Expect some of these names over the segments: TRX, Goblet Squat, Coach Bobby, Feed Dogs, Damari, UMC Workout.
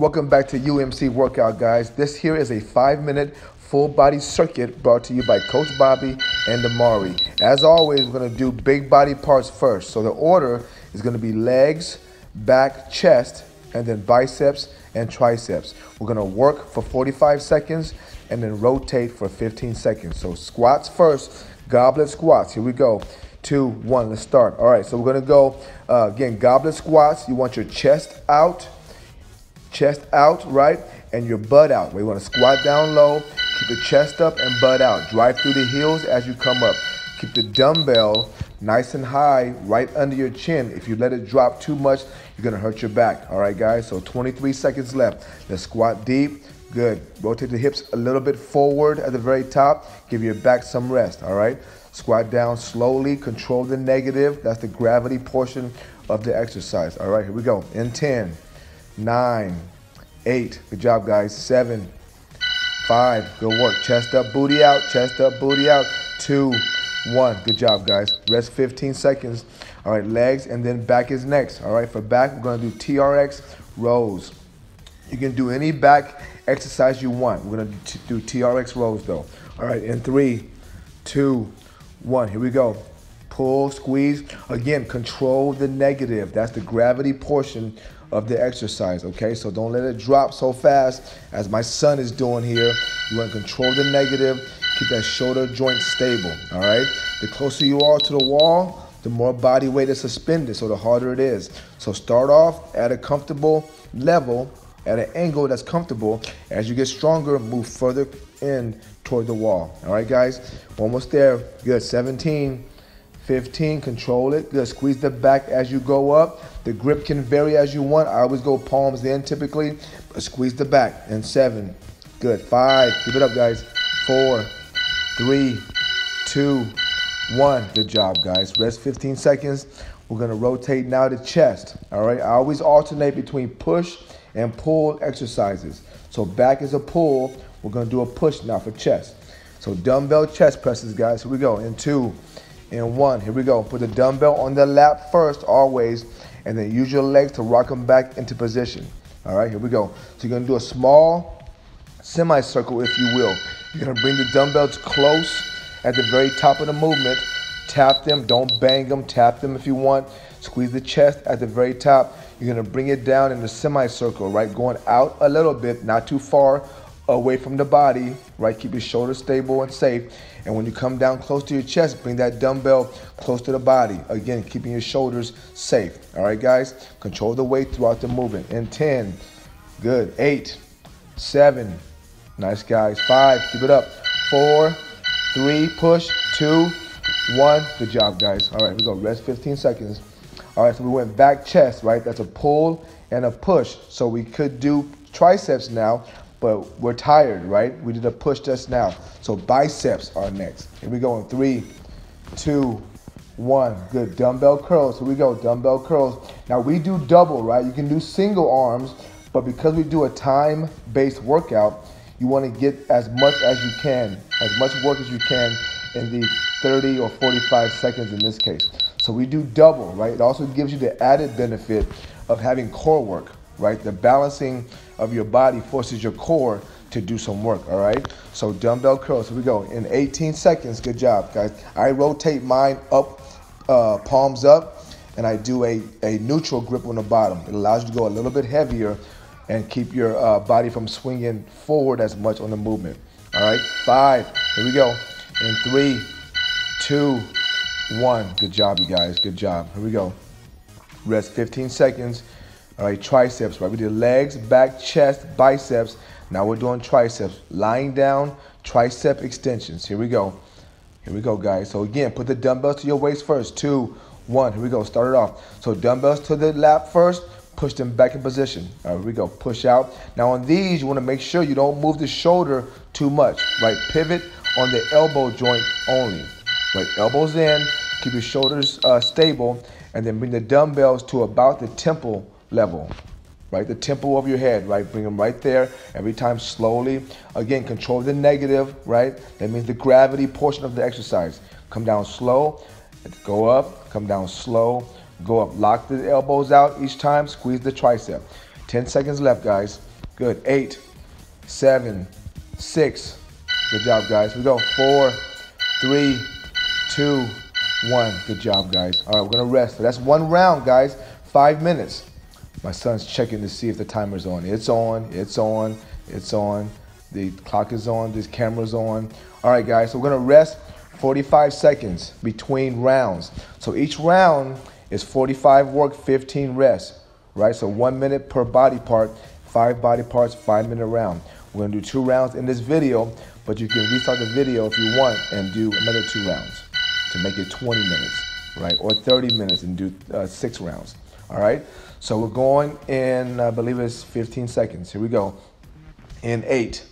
Welcome back to UMC Workout, guys. This here is a 5-minute full body circuit brought to you by Coach Bobby and Damari. As always, we're gonna do big body parts first. So the order is gonna be legs, back, chest, and then biceps and triceps. We're gonna work for 45 seconds and then rotate for 15 seconds. So squats first, goblet squats, here we go. 2, 1, let's start. All right, so we're gonna go, again, goblet squats. You want your chest out, right? And your butt out. We wanna squat down low, keep the chest up and butt out. Drive through the heels as you come up. Keep the dumbbell nice and high, right under your chin. If you let it drop too much, you're gonna hurt your back. All right, guys, so 23 seconds left. Let's squat deep, good. Rotate the hips a little bit forward at the very top. Give your back some rest, all right? Squat down slowly, control the negative. That's the gravity portion of the exercise. All right, here we go. In 10, 9, 8, good job, guys. 7, 5, good work. Chest up, booty out, chest up, booty out. 2, 1, good job, guys. Rest 15 seconds. All right, legs and then back is next. All right, for back, we're gonna do TRX rows. You can do any back exercise you want. We're gonna do TRX rows though. All right, in 3, 2, 1, here we go. Pull, squeeze. Again, control the negative. That's the gravity portion of the exercise, okay? So don't let it drop so fast as my son is doing here. You wanna control the negative, keep that shoulder joint stable, all right? The closer you are to the wall, the more body weight is suspended, so the harder it is. So start off at a comfortable level, at an angle that's comfortable. As you get stronger, move further in toward the wall. All right, guys, almost there. Good, 17, 15, control it. Good, squeeze the back as you go up. The grip can vary as you want. I always go palms in typically, but squeeze the back. And 7, good, 5, keep it up, guys. 4, 3, 2, 1, good job, guys. Rest 15 seconds. We're gonna rotate now to chest, all right? I always alternate between push and pull exercises. So back is a pull, we're gonna do a push now for chest. So dumbbell chest presses, guys, here we go. In 2, in 1, here we go. Put the dumbbell on the lap first, always, and then use your legs to rock them back into position. All right, here we go. So you're gonna do a small semicircle, if you will. You're gonna bring the dumbbells close at the very top of the movement. Tap them, don't bang them, tap them if you want. Squeeze the chest at the very top. You're gonna bring it down in a semicircle, right? Going out a little bit, not too far away from the body, right? Keep your shoulders stable and safe. And when you come down close to your chest, bring that dumbbell close to the body. Again, keeping your shoulders safe. All right, guys? Control the weight throughout the movement. In 10, good, 8, 7, nice, guys. 5, keep it up. 4, 3, push, 2, 1, good job, guys. All right, we go, rest 15 seconds. All right, so we went back chest, right? That's a pull and a push. So we could do triceps now, but we're tired, right? We did a push just now. So biceps are next. Here we go in 3, 2, 1. Good, dumbbell curls. Here we go, dumbbell curls. Now we do double, right? You can do single arms, but because we do a time-based workout, you wanna get as much as you can, as much work as you can in the 30 or 45 seconds in this case. So we do double, right? It also gives you the added benefit of having core work, right? The balancing of your body forces your core to do some work, all right? So dumbbell curls, here we go. In 18 seconds, good job, guys. I rotate mine up, palms up, and I do a neutral grip on the bottom. It allows you to go a little bit heavier and keep your body from swinging forward as much on the movement, all right? 5, here we go. In 3, 2, 1, good job, you guys, good job. Here we go, rest 15 seconds. All right, triceps, right? We did legs, back, chest, biceps. Now we're doing triceps, lying down, tricep extensions. Here we go, guys. So again, put the dumbbells to your waist first. 2, 1, here we go, start it off. So dumbbells to the lap first, push them back in position. All right, here we go, push out. Now on these, you wanna make sure you don't move the shoulder too much, right? Pivot on the elbow joint only. Right, elbows in, keep your shoulders stable, and then bring the dumbbells to about the temple level, right? The temple of your head, right? Bring them right there every time slowly. Again, control the negative, right? That means the gravity portion of the exercise. Come down slow, go up, come down slow, go up. Lock the elbows out each time, squeeze the tricep. 10 seconds left, guys. Good. 8, 7, 6. Good job, guys. We go 4, 3, 2, 1. Good job, guys. All right, we're gonna rest. That's one round, guys. 5 minutes. My son's checking to see if the timer's on. It's on, it's on, it's on. The clock is on, this camera's on. All right, guys, so we're gonna rest 45 seconds between rounds. So each round is 45 work, 15 rest, right? So 1 minute per body part, 5 body parts, 5 minute round. We're gonna do 2 rounds in this video, but you can restart the video if you want and do another 2 rounds to make it 20 minutes, right? Or 30 minutes and do 6 rounds, all right? So we're going in, I believe it's 15 seconds. Here we go. In 8.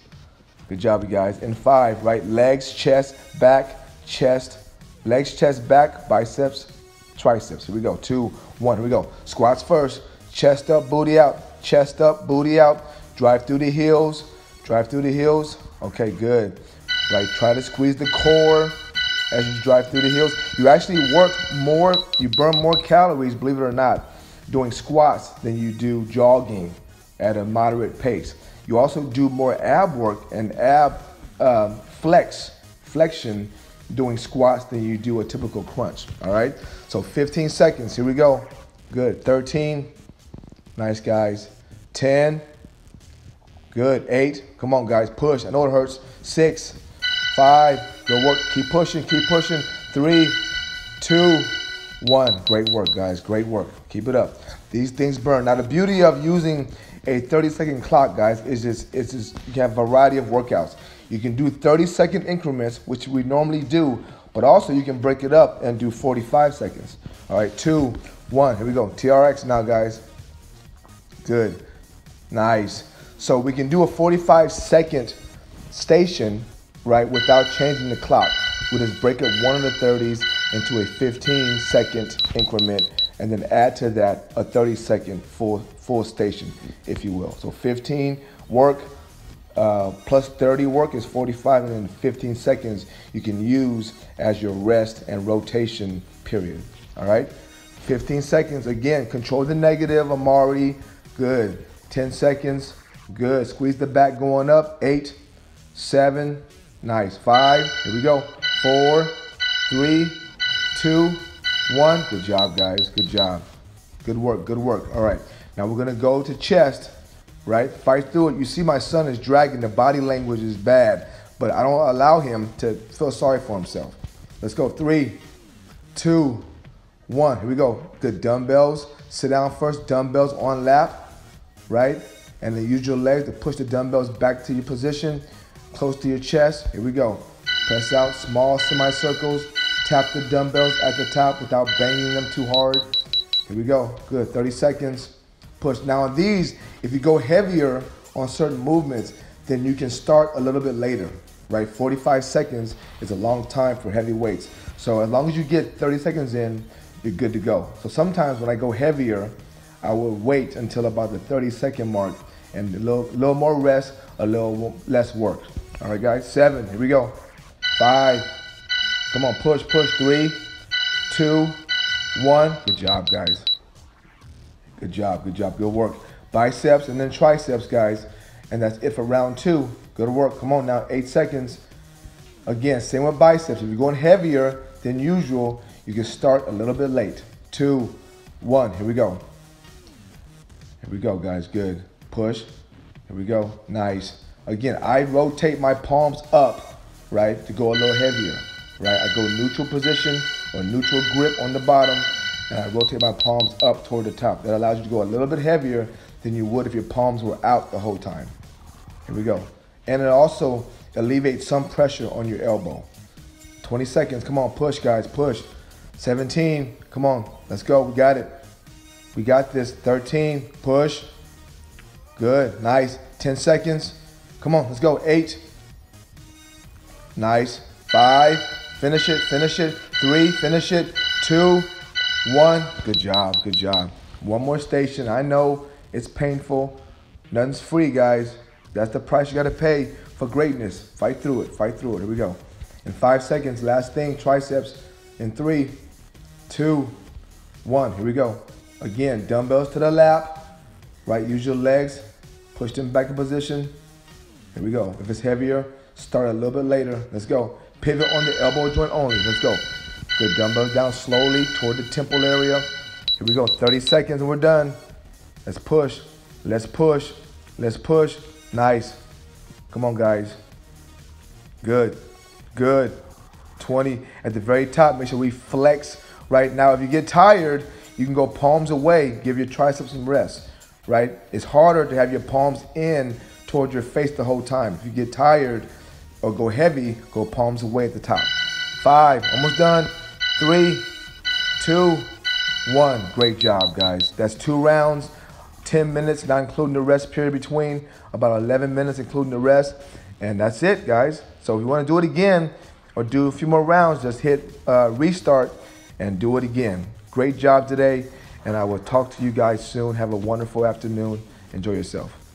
Good job, you guys. In 5, right? Legs, chest, back, chest. Legs, chest, back, biceps, triceps. Here we go. 2, 1. Here we go. Squats first. Chest up, booty out. Chest up, booty out. Drive through the heels. Drive through the heels. Okay, good. Right, try to squeeze the core as you drive through the heels. You actually work more, you burn more calories, believe it or not, doing squats than you do jogging at a moderate pace. You also do more ab work and ab flexion doing squats than you do a typical crunch, all right? So 15 seconds, here we go. Good, 13, nice guys. 10, good, 8, come on guys, push, I know it hurts. 6, 5, good work, keep pushing. 3, 2, 1, great work guys, great work. Keep it up. These things burn. Now the beauty of using a 30-second clock, guys, is you can have a variety of workouts. You can do 30-second increments, which we normally do, but also you can break it up and do 45 seconds. All right, 2, 1, here we go. TRX now, guys. Good, nice. So we can do a 45-second station, right, without changing the clock. We'll just break up one of the 30s into a 15-second increment, and then add to that a 30-second full station, if you will. So 15 work plus 30 work is 45, and then 15 seconds you can use as your rest and rotation period, all right? 15 seconds, again, control the negative, Amari, good. 10 seconds, good. Squeeze the back going up, 8, 7, nice. 5, here we go. 4, 3, 2, 1, good job guys, good job. Good work, good work. All right, now we're gonna go to chest, right? Fight through it. You see my son is dragging, the body language is bad, but I don't allow him to feel sorry for himself. Let's go, 3, 2, 1, here we go. Good, dumbbells, sit down first, dumbbells on lap, right? And then use your legs to push the dumbbells back to your position, close to your chest, here we go. Press out, small semicircles, tap the dumbbells at the top without banging them too hard. Here we go, good, 30 seconds, push. Now on these, if you go heavier on certain movements, then you can start a little bit later, right? 45 seconds is a long time for heavy weights. So as long as you get 30 seconds in, you're good to go. So sometimes when I go heavier, I will wait until about the 30-second mark and a little more rest, a little less work. All right, guys, 7, here we go, 5, come on, push, push. 3, 2, 1. Good job, guys. Good job, good job, good work. Biceps and then triceps, guys. And that's it for round 2. Good work, come on now, 8 seconds. Again, same with biceps. If you're going heavier than usual, you can start a little bit late. 2, 1, here we go. Here we go, guys, good. Push, here we go, nice. Again, I rotate my palms up, right, to go a little heavier. Right, I go neutral position or neutral grip on the bottom, and I rotate my palms up toward the top. That allows you to go a little bit heavier than you would if your palms were out the whole time. Here we go. And it also alleviates some pressure on your elbow. 20 seconds, come on, push guys, push. 17, come on, let's go, we got it. We got this, 13, push. Good, nice, 10 seconds. Come on, let's go, 8. Nice, 5. Finish it, finish it. 3, finish it. 2, 1. Good job, good job. One more station. I know it's painful. Nothing's free, guys. That's the price you gotta pay for greatness. Fight through it, fight through it. Here we go. In 5 seconds, last thing, triceps. In 3, 2, 1. Here we go. Again, dumbbells to the lap, right? Use your legs, push them back in position. Here we go. If it's heavier, start a little bit later. Let's go. Pivot on the elbow joint only. Let's go. Good. Dumbbells down slowly toward the temple area. Here we go. 30 seconds and we're done. Let's push. Let's push. Let's push. Nice. Come on, guys. Good. Good. 20. At the very top, make sure we flex right now. If you get tired, you can go palms away. Give your triceps some rest, right? It's harder to have your palms in toward your face the whole time. If you get tired or go heavy, go palms away at the top. 5, almost done. 3, 2, 1. Great job, guys. That's 2 rounds, 10 minutes, not including the rest period between, about 11 minutes, including the rest. And that's it, guys. So if you want to do it again or do a few more rounds, just hit restart and do it again. Great job today, and I will talk to you guys soon. Have a wonderful afternoon. Enjoy yourself.